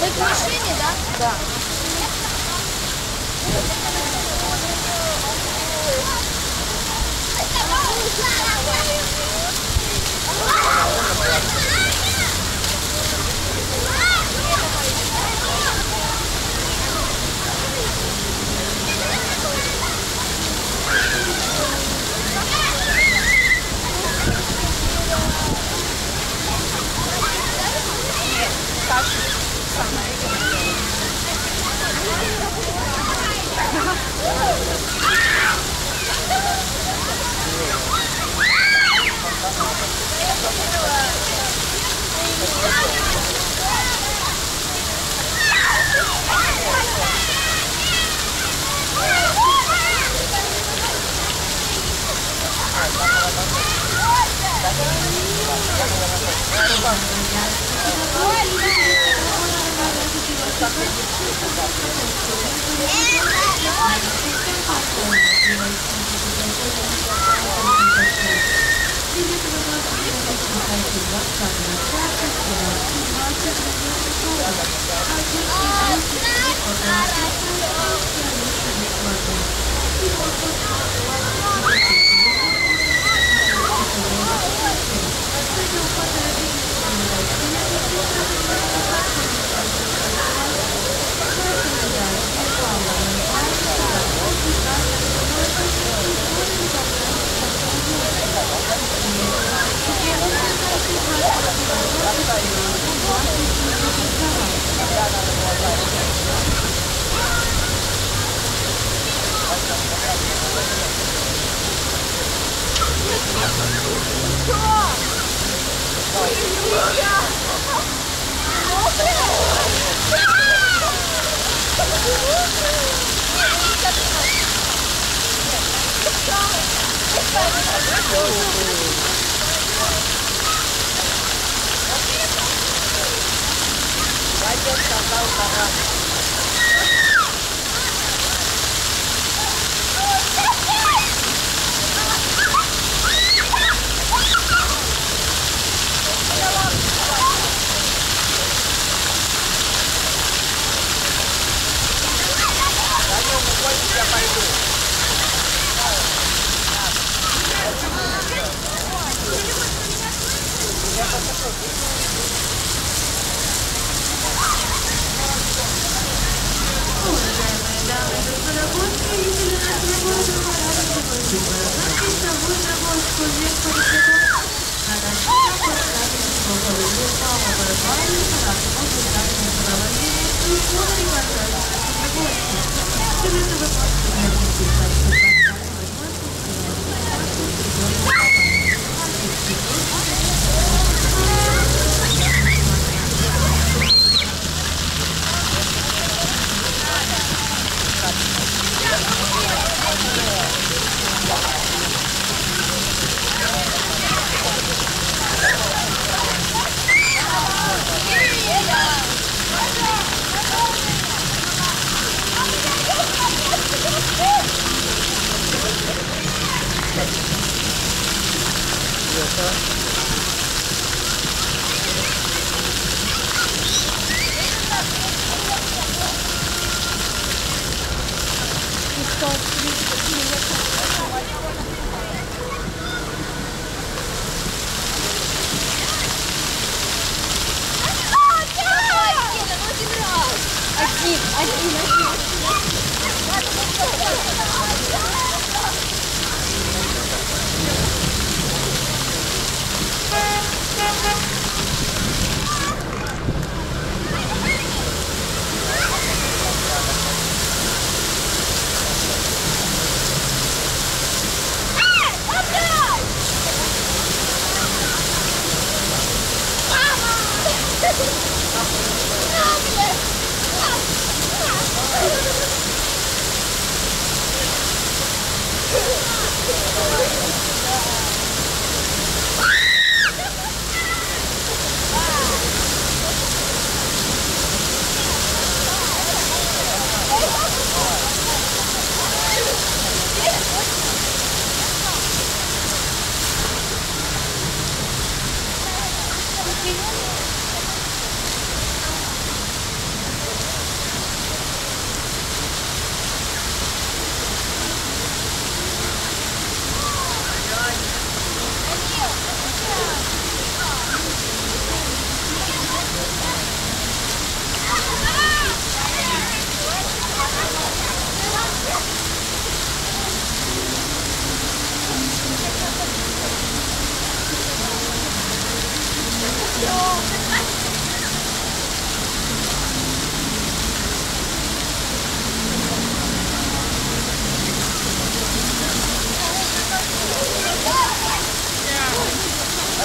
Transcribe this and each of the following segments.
Мы к машине, да? Да.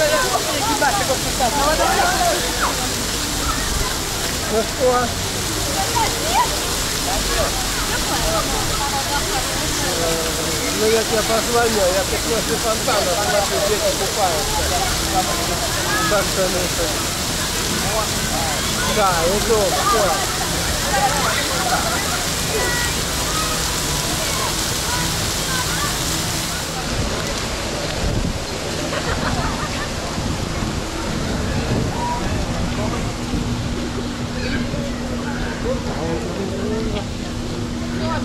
Ну я тебя позвоню, я тут после фонтана, там наши дети купаются. Так что ну это... Да, иду, все. Thank you.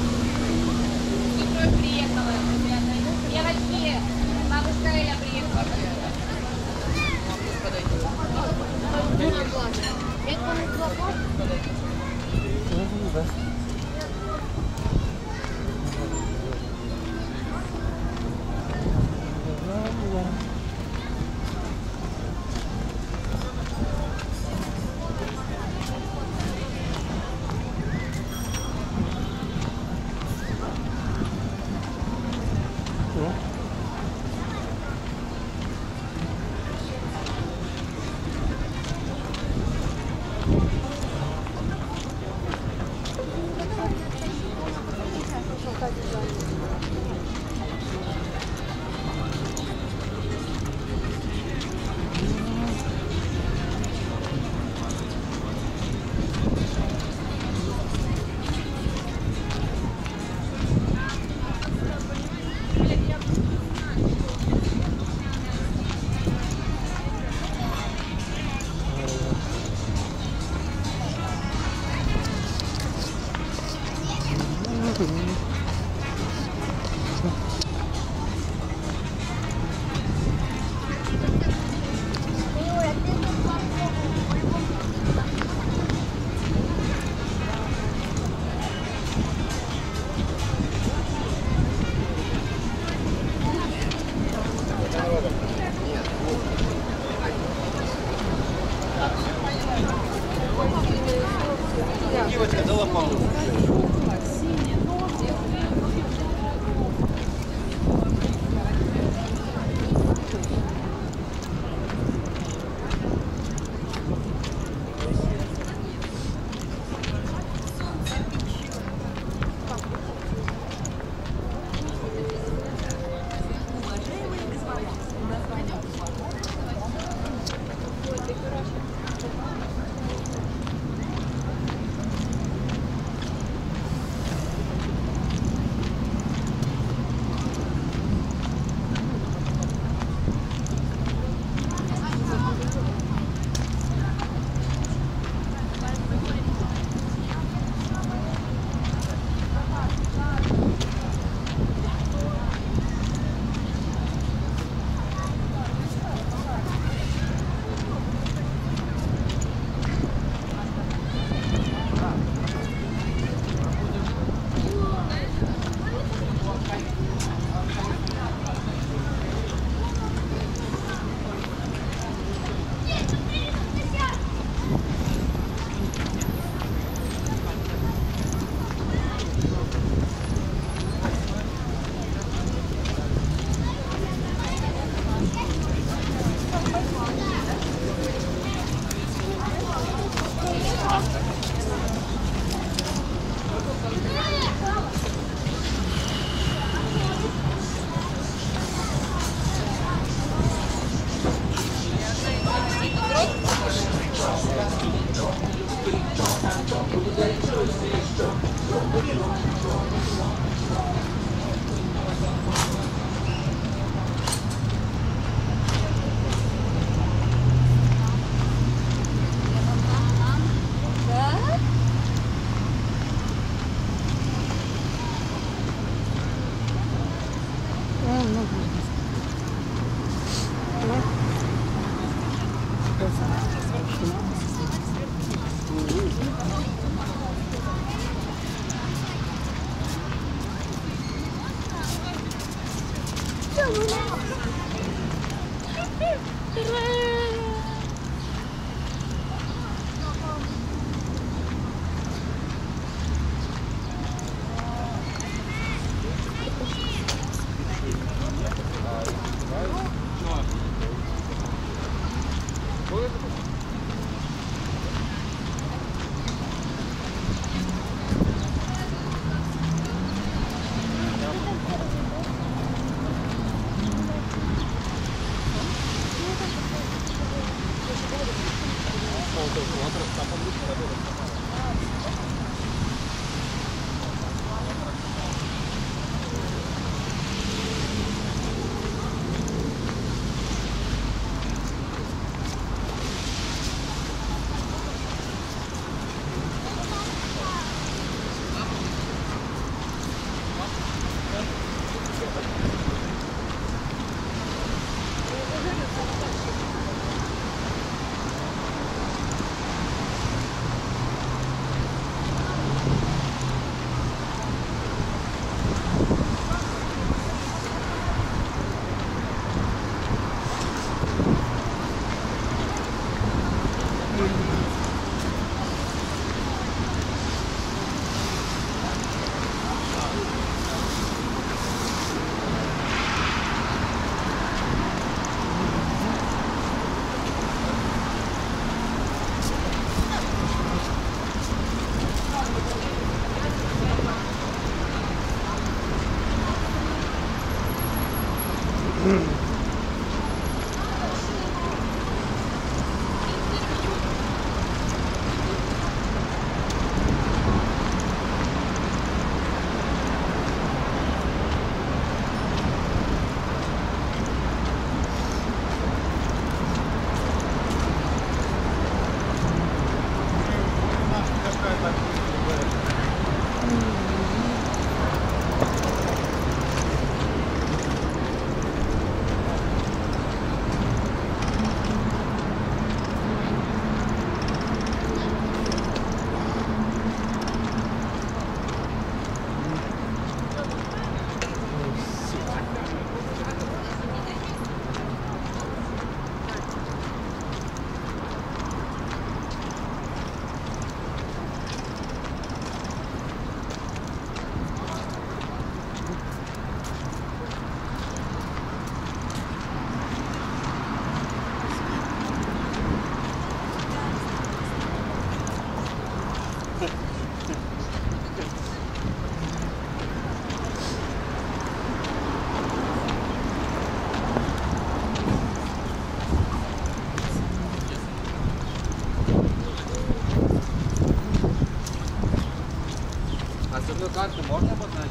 Карту можно обозначить?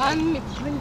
Аминь, блин.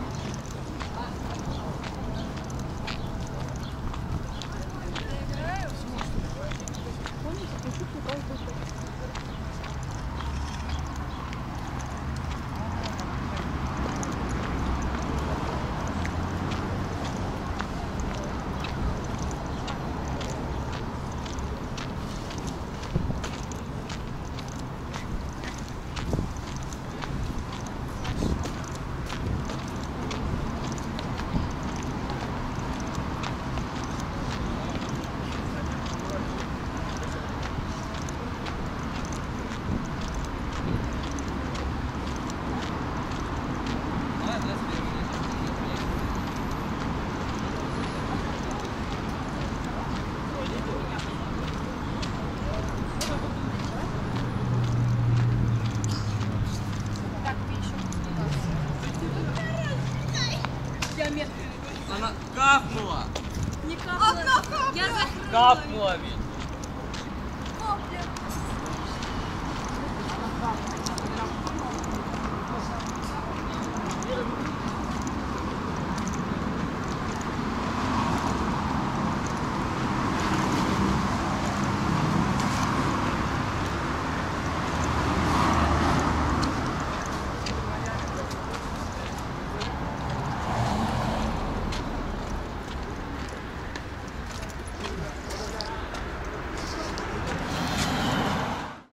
Она капнула! Не капнула! Я капнула!